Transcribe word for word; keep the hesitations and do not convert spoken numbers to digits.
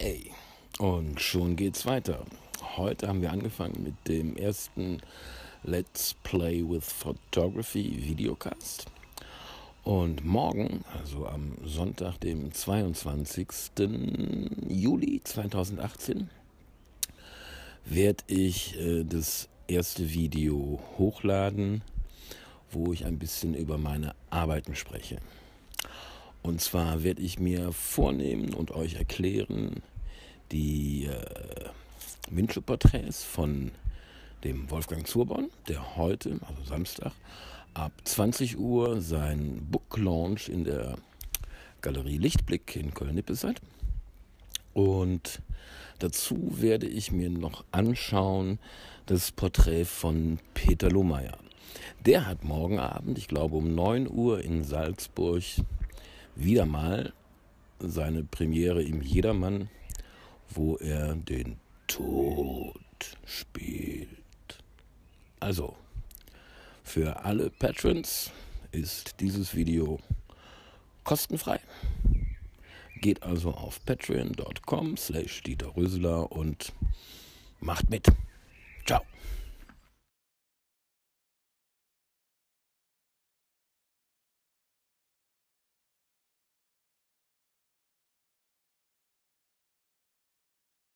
Hey, und schon geht's weiter. Heute haben wir angefangen mit dem ersten Let's Play with Photography Videocast. Und morgen, also am Sonntag, dem zweiundzwanzigsten Juli zweitausendachtzehn, werde ich äh, das erste Video hochladen, wo ich ein bisschen über meine Arbeiten spreche. Und zwar werde ich mir vornehmen und euch erklären, die äh, Windschutzporträts von dem Wolfgang Zurborn, der heute, also Samstag, ab zwanzig Uhr sein Book Launch in der Galerie Lichtblick in Köln-Nippes hat. Und dazu werde ich mir noch anschauen das Porträt von Peter Lohmeier. Der hat morgen Abend, ich glaube um neun Uhr in Salzburg, wieder mal seine Premiere im Jedermann, wo er den Tod spielt. Also, für alle Patrons ist dieses Video kostenfrei. Geht also auf patreon punkt com slash Dieter Röseler und macht mit. Ciao.